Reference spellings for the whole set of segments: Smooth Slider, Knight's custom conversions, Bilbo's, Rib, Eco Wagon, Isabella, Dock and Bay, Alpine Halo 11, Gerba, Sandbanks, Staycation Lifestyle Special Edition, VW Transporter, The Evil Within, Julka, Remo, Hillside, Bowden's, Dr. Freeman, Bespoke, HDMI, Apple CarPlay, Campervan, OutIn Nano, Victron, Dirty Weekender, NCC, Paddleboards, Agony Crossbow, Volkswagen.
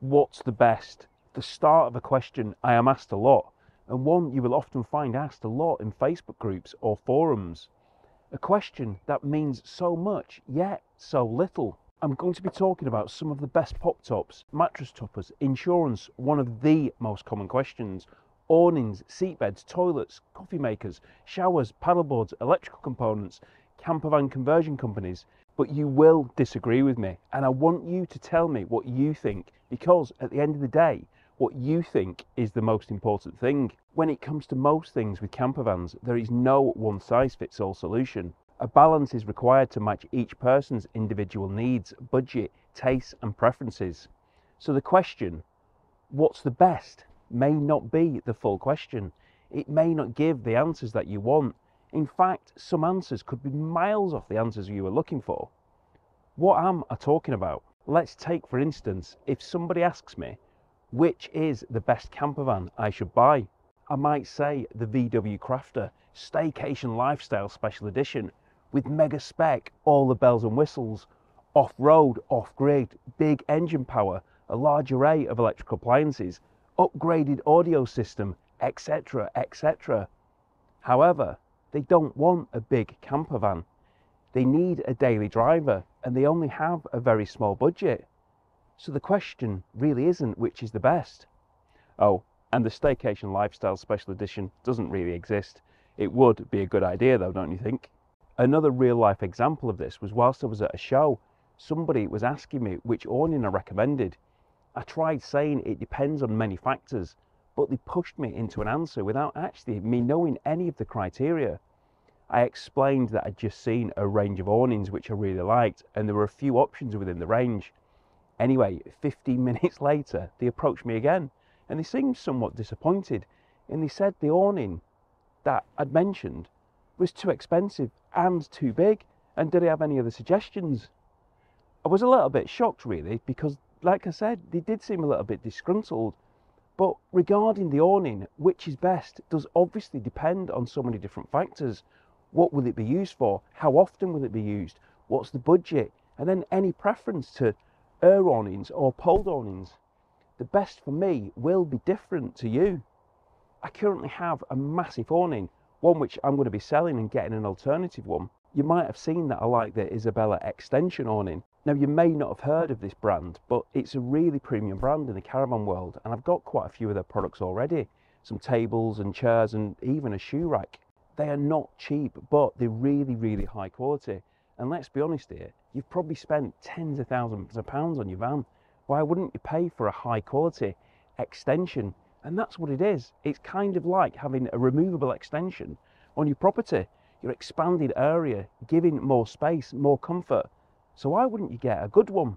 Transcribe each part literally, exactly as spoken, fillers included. what's the best? The start of a question I am asked a lot, and one you will often find asked a lot in Facebook groups or forums. A question that means so much, yet so little. I'm going to be talking about some of the best pop tops, mattress toppers, insurance, one of the most common questions, awnings, seatbeds, toilets, coffee makers, showers, paddleboards, electrical components, campervan conversion companies. But you will disagree with me, and I want you to tell me what you think, because at the end of the day, what you think is the most important thing. When it comes to most things with campervans, there is no one-size-fits-all solution. A balance is required to match each person's individual needs, budget, tastes and preferences. So the question, what's the best, may not be the full question. It may not give the answers that you want. In fact, some answers could be miles off the answers you were looking for. What am I talking about? Let's take, for instance, if somebody asks me, which is the best campervan I should buy? I might say the V W Crafter Staycation Lifestyle Special Edition with mega spec, all the bells and whistles, off-road, off-grid, big engine power, a large array of electrical appliances, upgraded audio system, et cetera, et cetera. However, they don't want a big campervan. They need a daily driver and they only have a very small budget. So the question really isn't which is the best. Oh, and the Staycation Lifestyle Special Edition doesn't really exist. It would be a good idea though, don't you think? Another real-life example of this was whilst I was at a show, somebody was asking me which awning I recommended. I tried saying it depends on many factors, but they pushed me into an answer without actually me knowing any of the criteria. I explained that I'd just seen a range of awnings which I really liked, and there were a few options within the range. Anyway, fifteen minutes later, they approached me again and they seemed somewhat disappointed, and they said the awning that I'd mentioned was too expensive and too big, and did I have any other suggestions? I was a little bit shocked really, because like I said, they did seem a little bit disgruntled, but regarding the awning, which is best does obviously depend on so many different factors. What will it be used for? How often will it be used? What's the budget? And then any preference to air awnings or pole awnings. The best for me will be different to you. I currently have a massive awning, one which I'm going to be selling and getting an alternative one. You might have seen that I like the Isabella extension awning. Now you may not have heard of this brand, but it's a really premium brand in the caravan world, and I've got quite a few of their products already. Some tables and chairs and even a shoe rack. They are not cheap, but they're really, really high quality. And let's be honest here, you've probably spent tens of thousands of pounds on your van. Why wouldn't you pay for a high quality extension? And that's what it is. It's kind of like having a removable extension on your property, your expanded area, giving more space, more comfort. So why wouldn't you get a good one?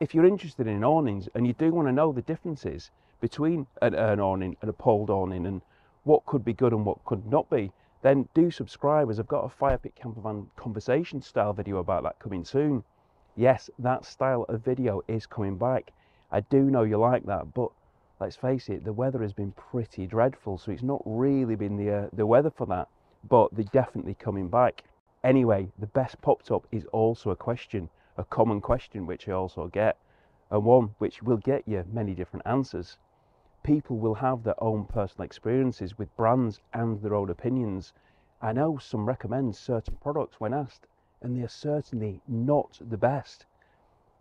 If you're interested in awnings and you do want to know the differences between an urn awning and a pole awning and what could be good and what could not be, then do subscribe, as I've got a fire pit campervan conversation style video about that coming soon. Yes, that style of video is coming back. I do know you like that, but let's face it, the weather has been pretty dreadful, so it's not really been the, uh, the weather for that, but they're definitely coming back. Anyway, the best pop-top is also a question, a common question which I also get, and one which will get you many different answers. People will have their own personal experiences with brands and their own opinions. I know some recommend certain products when asked, and they are certainly not the best.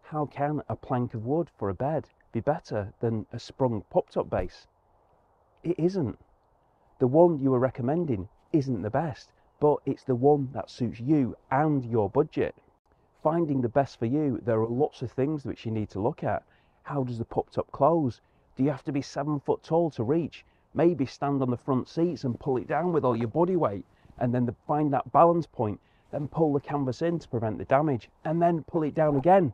How can a plank of wood for a bed be better than a sprung pop-top base? It isn't. The one you are recommending isn't the best, but it's the one that suits you and your budget. Finding the best for you, there are lots of things which you need to look at. How does the pop-top close? Do you have to be seven foot tall to reach? Maybe stand on the front seats and pull it down with all your body weight, and then find that balance point, then pull the canvas in to prevent the damage, and then pull it down again.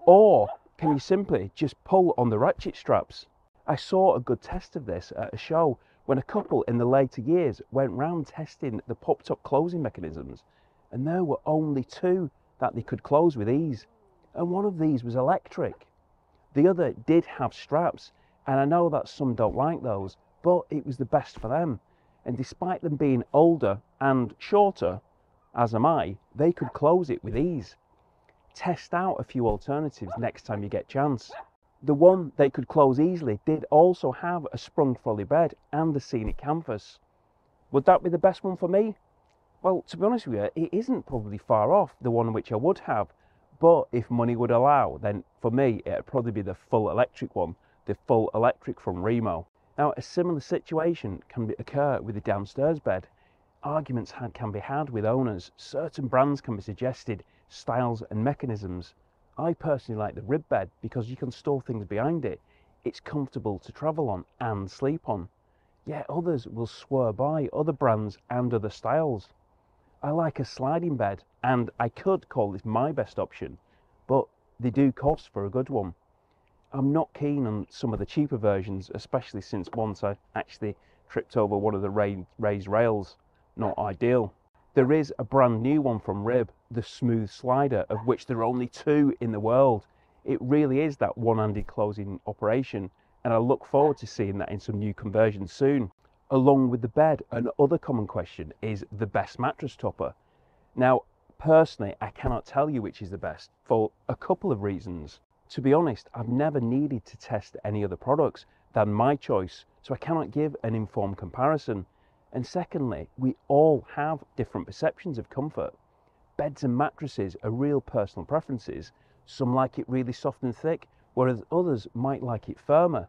Or can you simply just pull on the ratchet straps? I saw a good test of this at a show when a couple in the later years went round testing the pop-top closing mechanisms, and there were only two that they could close with ease, and one of these was electric. The other did have straps, and I know that some don't like those, but it was the best for them. And despite them being older and shorter, as am I, they could close it with ease. Test out a few alternatives next time you get a chance. The one they could close easily did also have a sprung trolley bed and the scenic canvas. Would that be the best one for me? Well, to be honest with you, it isn't probably far off the one which I would have, but if money would allow, then for me it'd probably be the full electric one, the full electric from Remo. Now, a similar situation can occur with the downstairs bed. Arguments can be had with owners. Certain brands can be suggested, styles and mechanisms. I personally like the Rib bed because you can store things behind it. It's comfortable to travel on and sleep on. Yet others will swear by other brands and other styles. I like a sliding bed, and I could call this my best option, but they do cost for a good one. I'm not keen on some of the cheaper versions, especially since once I actually tripped over one of the raised rails. Not ideal. There is a brand new one from Rib, the Smooth Slider, of which there are only two in the world. It really is that one-handed closing operation, and I look forward to seeing that in some new conversions soon. Along with the bed, another common question is the best mattress topper. Now, personally, I cannot tell you which is the best for a couple of reasons. To be honest, I've never needed to test any other products than my choice, so I cannot give an informed comparison. And secondly, we all have different perceptions of comfort. Beds and mattresses are real personal preferences. Some like it really soft and thick, whereas others might like it firmer.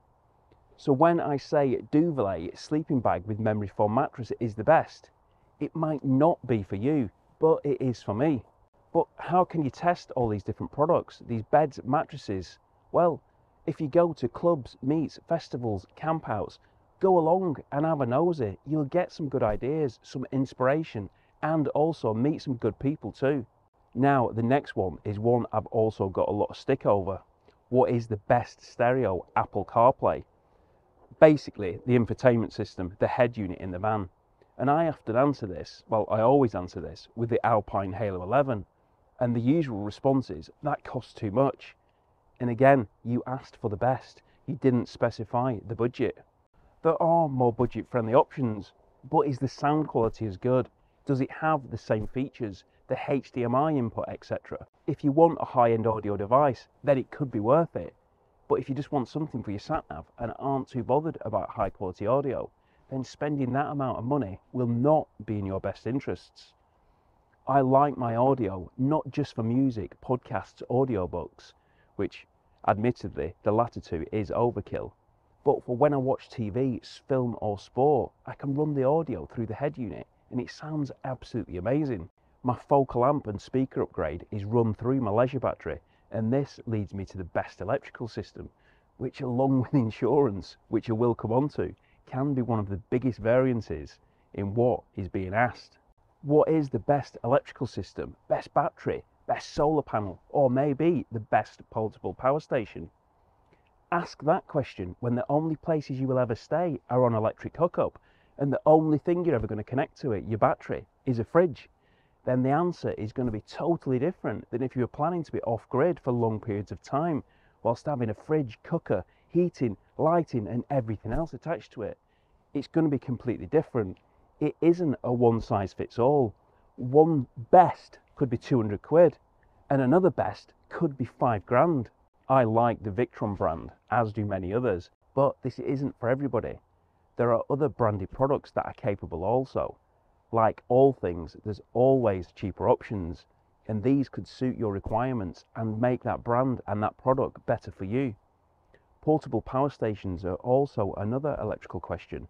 So when I say duvet sleeping bag with memory foam mattress is the best, it might not be for you, but it is for me. But how can you test all these different products, these beds, mattresses? Well, if you go to clubs, meets, festivals, campouts, go along and have a nosy. You'll get some good ideas, some inspiration, and also meet some good people too. Now, the next one is one I've also got a lot of stick over. What is the best stereo? Apple CarPlay. Basically, the infotainment system, the head unit in the van. And I often answer this, well, I always answer this, with the Alpine Halo eleven. And the usual response is, that costs too much. And again, you asked for the best. You didn't specify the budget. There are more budget-friendly options, but is the sound quality as good? Does it have the same features, the H D M I input, et cetera? If you want a high-end audio device, then it could be worth it. But if you just want something for your sat-nav and aren't too bothered about high-quality audio, then spending that amount of money will not be in your best interests. I like my audio, not just for music, podcasts, audiobooks, which, admittedly, the latter two is overkill. But for when I watch T V, film or sport, I can run the audio through the head unit and it sounds absolutely amazing. My focal amp and speaker upgrade is run through my leisure battery, and this leads me to the best electrical system, which along with insurance, which I will come on to, can be one of the biggest variances in what is being asked. What is the best electrical system, best battery, best solar panel, or maybe the best portable power station? Ask that question when the only places you will ever stay are on electric hookup, and the only thing you're ever going to connect to it, your battery, is a fridge. Then the answer is going to be totally different than if you were planning to be off-grid for long periods of time, whilst having a fridge, cooker, heating, lighting and everything else attached to it. It's going to be completely different. It isn't a one-size-fits-all. One best could be two hundred quid, and another best could be five grand. I like the Victron brand, as do many others, but this isn't for everybody. There are other branded products that are capable also. Like all things, there's always cheaper options, and these could suit your requirements and make that brand and that product better for you. Portable power stations are also another electrical question.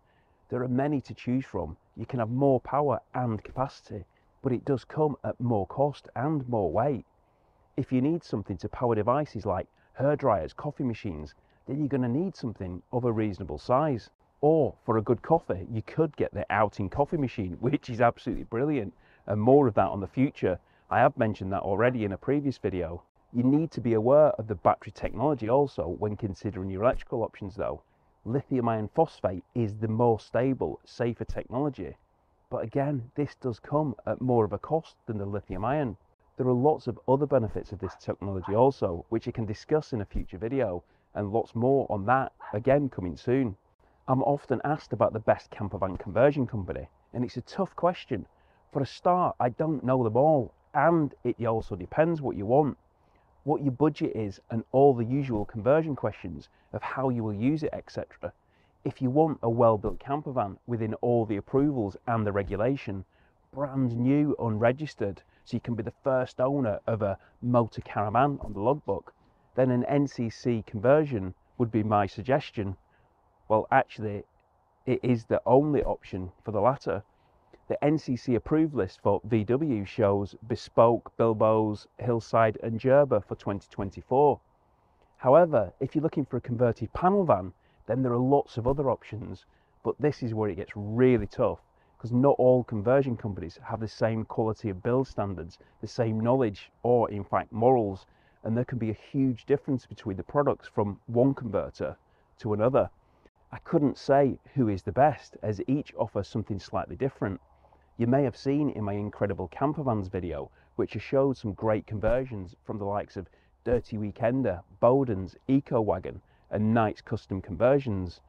There are many to choose from. You can have more power and capacity, but it does come at more cost and more weight. If you need something to power devices like hairdryers, coffee machines, then you're going to need something of a reasonable size. Or for a good coffee, you could get the OutIn coffee machine, which is absolutely brilliant, and more of that on the future. I have mentioned that already in a previous video. You need to be aware of the battery technology also when considering your electrical options though. Lithium iron phosphate is the more stable, safer technology, but again, this does come at more of a cost than the lithium iron. There are lots of other benefits of this technology also, which I can discuss in a future video, and lots more on that, again coming soon. I'm often asked about the best campervan conversion company, and it's a tough question. For a start, I don't know them all, and it also depends what you want. what your budget is, and all the usual conversion questions of how you will use it, et cetera. If you want a well-built campervan within all the approvals and the regulation, brand new, unregistered, so you can be the first owner of a motor caravan on the logbook, then an N C C conversion would be my suggestion. Well, actually, it is the only option for the latter. The N C C approved list for V W shows Bespoke, Bilbo's, Hillside and Gerba for twenty twenty-four. However, if you're looking for a converted panel van, then there are lots of other options, but this is where it gets really tough, because not all conversion companies have the same quality of build standards, the same knowledge, or in fact morals, and there can be a huge difference between the products from one converter to another. I couldn't say who is the best, as each offers something slightly different. You may have seen in my Incredible Campervans video, which has showed some great conversions from the likes of Dirty Weekender, Bowden's, Eco Wagon, and Knight's Custom Conversions.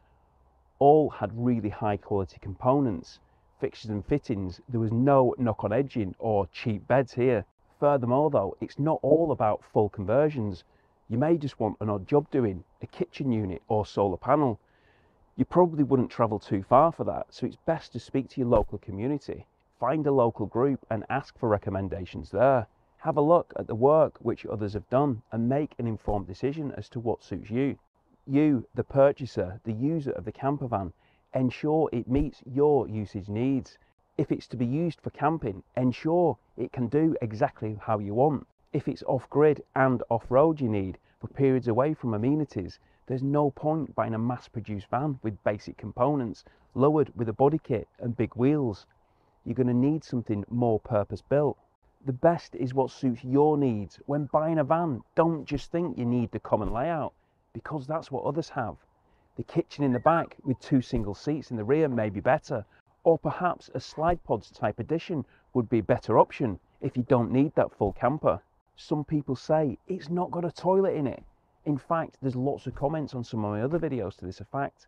All had really high quality components, fixtures and fittings. There was no knock-on edging or cheap beds here. Furthermore though, it's not all about full conversions. You may just want an odd job doing, a kitchen unit or solar panel. You probably wouldn't travel too far for that, so it's best to speak to your local community. Find a local group and ask for recommendations there. Have a look at the work which others have done and make an informed decision as to what suits you. You, the purchaser, the user of the campervan, ensure it meets your usage needs. If it's to be used for camping, ensure it can do exactly how you want. If it's off-grid and off-road you need for periods away from amenities, there's no point buying a mass-produced van with basic components, lowered with a body kit and big wheels. You're going to need something more purpose-built. The best is what suits your needs. When buying a van, don't just think you need the common layout, because that's what others have. The kitchen in the back with two single seats in the rear may be better, or perhaps a slide pods type addition would be a better option if you don't need that full camper. Some people say it's not got a toilet in it. In fact, there's lots of comments on some of my other videos to this effect.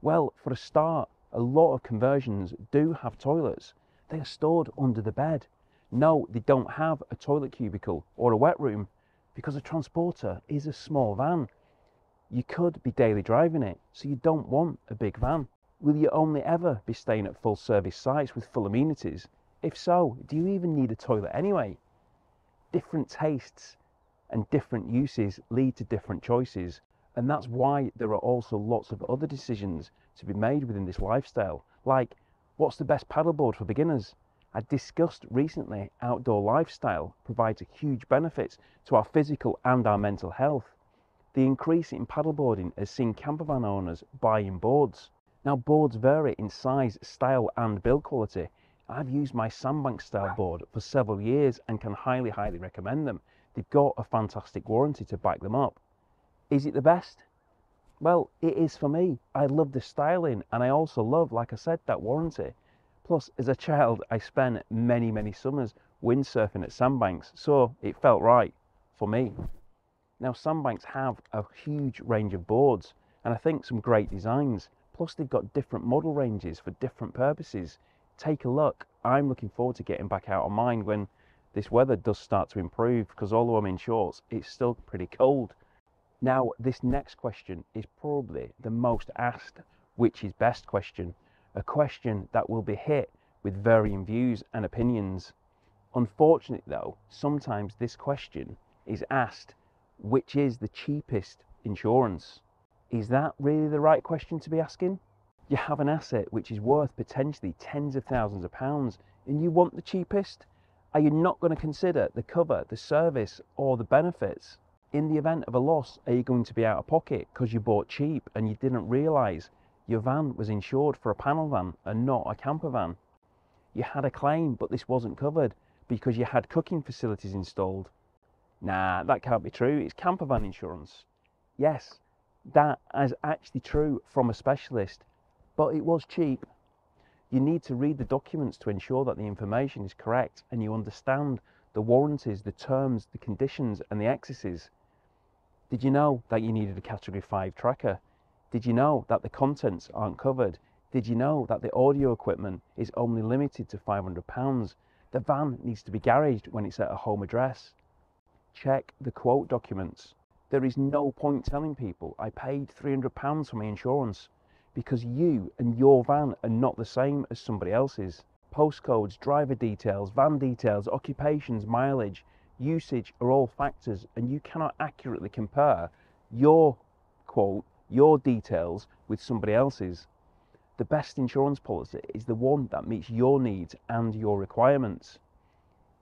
Well, for a start, a lot of conversions do have toilets. They are stored under the bed. No, they don't have a toilet cubicle or a wet room, because a transporter is a small van. You could be daily driving it, so you don't want a big van. Will you only ever be staying at full service sites with full amenities? If so, do you even need a toilet anyway? Different tastes and different uses lead to different choices, and that's why there are also lots of other decisions to be made within this lifestyle, like what's the best paddleboard for beginners? I discussed recently outdoor lifestyle provides a huge benefits to our physical and our mental health. The increase in paddleboarding has seen campervan owners buying boards. Now, boards vary in size, style and build quality. I've used my Sandbanks style board for several years and can highly, highly recommend them. They've got a fantastic warranty to back them up. Is it the best? Well, it is for me. I love the styling and I also love, like I said, that warranty. Plus, as a child, I spent many, many summers windsurfing at Sandbanks, so it felt right for me. Now, Sandbanks have a huge range of boards and I think some great designs. Plus, they've got different model ranges for different purposes. Take a look. I'm looking forward to getting back out on mine when this weather does start to improve, because although I'm in shorts, it's still pretty cold. Now, this next question is probably the most asked which is best question, a question that will be hit with varying views and opinions. Unfortunately though, sometimes this question is asked, which is the cheapest insurance? Is that really the right question to be asking? You have an asset which is worth potentially tens of thousands of pounds and you want the cheapest? Are you not going to consider the cover, the service or the benefits? In the event of a loss, are you going to be out of pocket because you bought cheap and you didn't realise your van was insured for a panel van and not a camper van? You had a claim but this wasn't covered because you had cooking facilities installed. Nah, that can't be true, it's camper van insurance. Yes, that is actually true from a specialist, but it was cheap. You need to read the documents to ensure that the information is correct and you understand the warranties, the terms, the conditions and the excesses. Did you know that you needed a category five tracker? Did you know that the contents aren't covered? Did you know that the audio equipment is only limited to five hundred pounds? The van needs to be garaged when it's at a home address. check the quote documents. There is no point telling people I paid three hundred pounds for my insurance, because you and your van are not the same as somebody else's. Postcodes, driver details, van details, occupations, mileage, usage are all factors, and you cannot accurately compare your quote, your details, with somebody else's. The best insurance policy is the one that meets your needs and your requirements.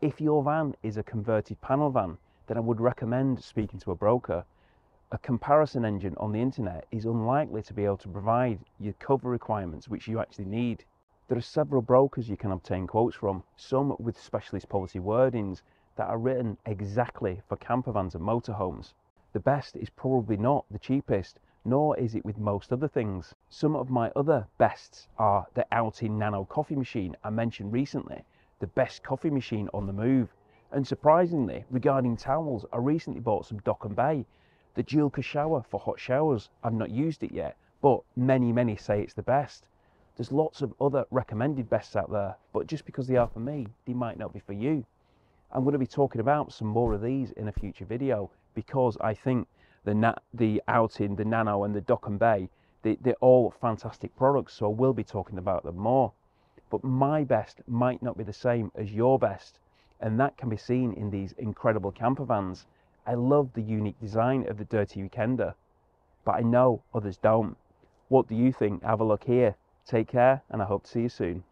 If your van is a converted panel van, then I would recommend speaking to a broker. A comparison engine on the internet is unlikely to be able to provide your cover requirements, which you actually need. There are several brokers you can obtain quotes from, some with specialist policy wordings that are written exactly for campervans and motorhomes. The best is probably not the cheapest, nor is it with most other things. Some of my other bests are the OutIn Nano coffee machine I mentioned recently, the best coffee machine on the move. And surprisingly, regarding towels, I recently bought some Dock and Bay. The Julka shower for hot showers, I've not used it yet, but many, many say it's the best. There's lots of other recommended bests out there, but just because they are for me, they might not be for you. I'm going to be talking about some more of these in a future video, because I think the, Na the OutIn, the Nano and the Dock and Bay, they, they're all fantastic products, so I will be talking about them more. But my best might not be the same as your best, and that can be seen in these incredible camper vans. I love the unique design of the Dirty Weekender, but I know others don't. What do you think? Have a look here. Take care, and I hope to see you soon.